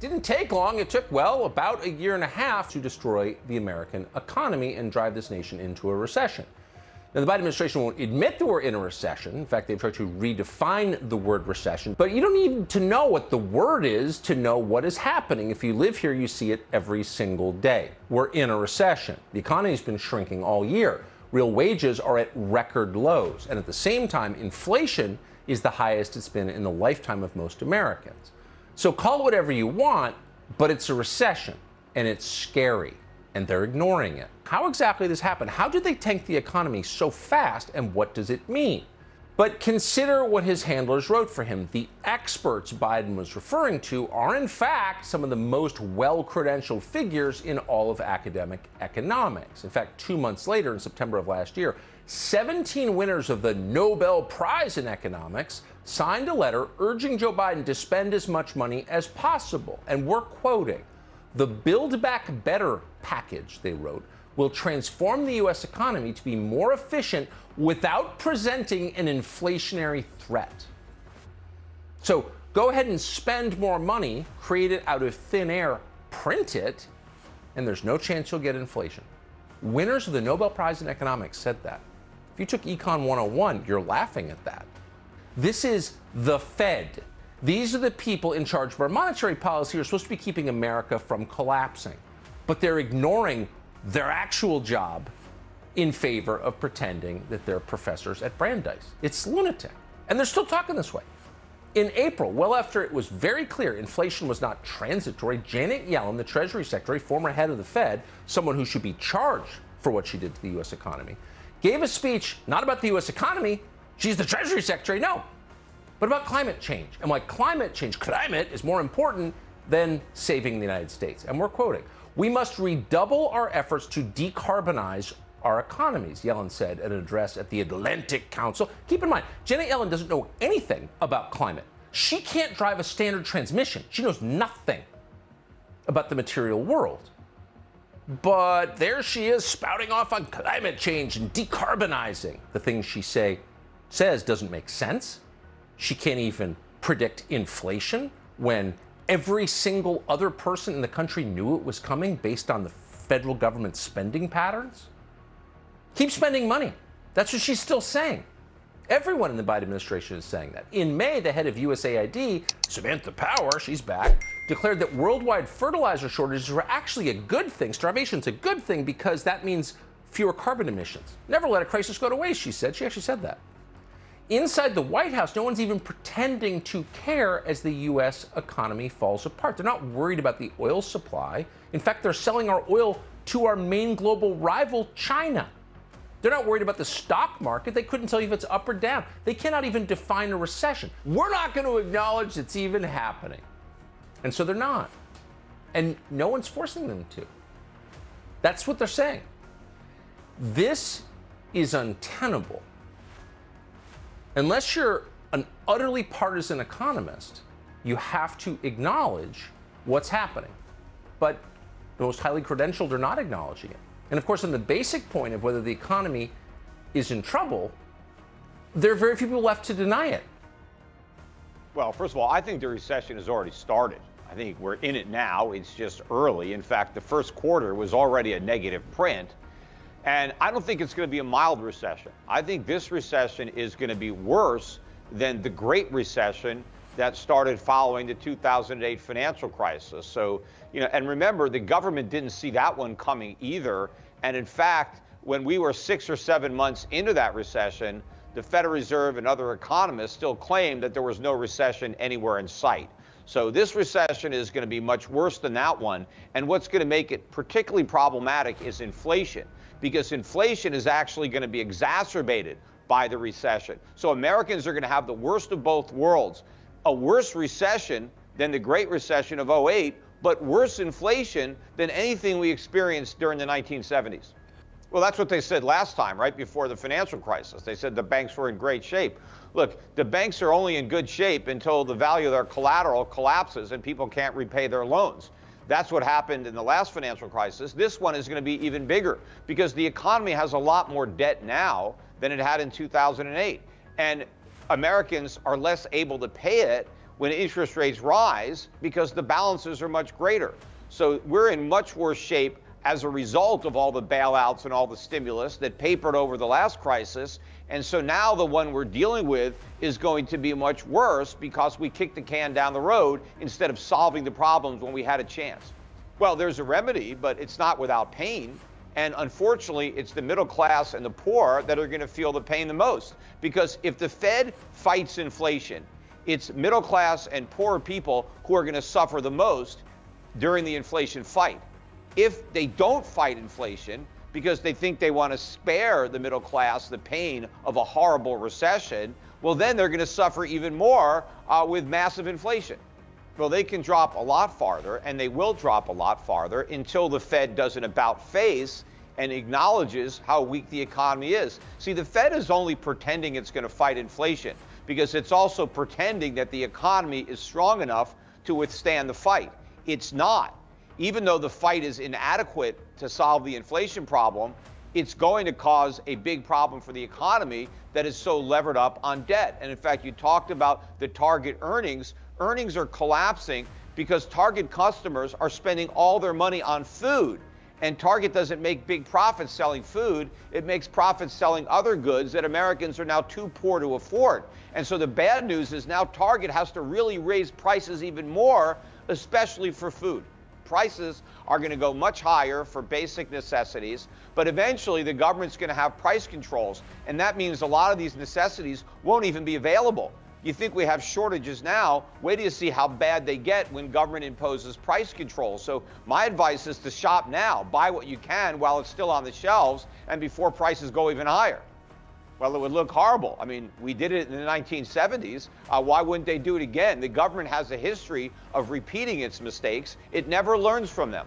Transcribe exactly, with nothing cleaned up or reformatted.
Didn't take long. It took, well, about a year and a half to destroy the American economy and drive this nation into a recession. Now, the Biden administration won't admit that we're in a recession. In fact, they've tried to redefine the word recession. But you don't need to know what the word is to know what is happening. If you live here, you see it every single day. We're in a recession. The economy's been shrinking all year. Real wages are at record lows. And at the same time, inflation is the highest it's been in the lifetime of most Americans. So call it whatever you want, but it's a recession, and it's scary, and they're ignoring it. How exactly this happened? How did they tank the economy so fast, and what does it mean? But consider what his handlers wrote for him. The experts Biden was referring to are, in fact, some of the most well-credentialed figures in all of academic economics. In fact, two months later, in September of last year, seventeen winners of the Nobel Prize in Economics signed a letter urging Joe Biden to spend as much money as possible. And we're quoting, "The Build Back Better package," they wrote, "will transform the U S economy to be more efficient without presenting an inflationary threat." So go ahead and spend more money, create it out of thin air, print it, and there's no chance you'll get inflation. Winners of the Nobel Prize in Economics said that. If you took Econ one oh one, you're laughing at that. This is the Fed. These are the people in charge of our monetary policy who are supposed to be keeping America from collapsing. But they're ignoring their actual job in favor of pretending that they're professors at Brandeis. It's lunatic. And they're still talking this way. In April, well after it was very clear inflation was not transitory, Janet Yellen, the Treasury Secretary, former head of the Fed, someone who should be charged for what she did to the U S economy, gave a speech not about the U S economy. She's the Treasury Secretary, no. But about climate change and why climate change, climate is more important than saving the United States. And we're quoting, "We must redouble our efforts to decarbonize our economies," Yellen said at an address at the Atlantic Council. Keep in mind, Janet Yellen doesn't know anything about climate. She can't drive a standard transmission. She knows nothing about the material world. But there she is spouting off on climate change and decarbonizing. The things she say says doesn't make sense. She can't even predict inflation when every single other person in the country knew it was coming based on the federal government's spending patterns. Keep spending money. That's what she's still saying. Everyone in the Biden administration is saying that. In May, the head of U S A I D, Samantha Power, she's back, declared that worldwide fertilizer shortages were actually a good thing. Starvation's a good thing because that means fewer carbon emissions. Never let a crisis go to waste, she said. She actually said that. Inside the White House, no one's even pretending to care as the U S economy falls apart. They're not worried about the oil supply. In fact, they're selling our oil to our main global rival, China. They're not worried about the stock market. They couldn't tell you if it's up or down. They cannot even define a recession. We're not going to acknowledge it's even happening. And so they're not. And no one's forcing them to. That's what they're saying. This is untenable. Unless you're an utterly partisan economist, you have to acknowledge what's happening. But the most highly credentialed are not acknowledging it. And of course, on the basic point of whether the economy is in trouble, there are very few people left to deny it. Well, first of all, I think the recession has already started. I think we're in it now. It's just early. In fact, the first quarter was already a negative print. And I don't think it's going to be a mild recession. I think this recession is going to be worse than the Great Recession that started following the two thousand eight financial crisis. So, you know, and remember, the government didn't see that one coming either. And in fact, when we were six or seven months into that recession, the Federal Reserve and other economists still claimed that there was no recession anywhere in sight. So this recession is going to be much worse than that one. And what's going to make it particularly problematic is inflation, because inflation is actually going to be exacerbated by the recession. So Americans are going to have the worst of both worlds, a worse recession than the Great Recession of oh eight, but worse inflation than anything we experienced during the nineteen seventies. Well, that's what they said last time, right before the financial crisis. They said the banks were in great shape. Look, the banks are only in good shape until the value of their collateral collapses and people can't repay their loans. That's what happened in the last financial crisis. This one is going to be even bigger because the economy has a lot more debt now than it had in two thousand eight. And Americans are less able to pay it, when interest rates rise because the balances are much greater. So we're in much worse shape as a result of all the bailouts and all the stimulus that papered over the last crisis. And so now the one we're dealing with is going to be much worse because we kicked the can down the road instead of solving the problems when we had a chance. Well, there's a remedy, but it's not without pain. And unfortunately, it's the middle class and the poor that are going to feel the pain the most. Because if the Fed fights inflation, it's middle class and poor people who are going to suffer the most during the inflation fight. If they don't fight inflation because they think they want to spare the middle class the pain of a horrible recession, well, then they're going to suffer even more uh, with massive inflation. Well, they can drop a lot farther, and they will drop a lot farther until the Fed does an about-face and acknowledges how weak the economy is. See, the Fed is only pretending it's going to fight inflation because it's also pretending that the economy is strong enough to withstand the fight. It's not. Even though the fight is inadequate to solve the inflation problem, it's going to cause a big problem for the economy that is so levered up on debt. And in fact, you talked about the target earnings. Earnings are collapsing because target customers are spending all their money on food. And Target doesn't make big profits selling food. It makes profits selling other goods that Americans are now too poor to afford. And so the bad news is now Target has to really raise prices even more, especially for food. Prices are going to go much higher for basic necessities, but eventually the government's going to have price controls, and that means a lot of these necessities won't even be available. You think we have shortages now, wait till you see how bad they get when government imposes price controls. So my advice is to shop now, buy what you can while it's still on the shelves and before prices go even higher. Well, it would look horrible. I mean, we did it in the nineteen seventies. Uh, why wouldn't they do it again? The government has a history of repeating its mistakes. It never learns from them.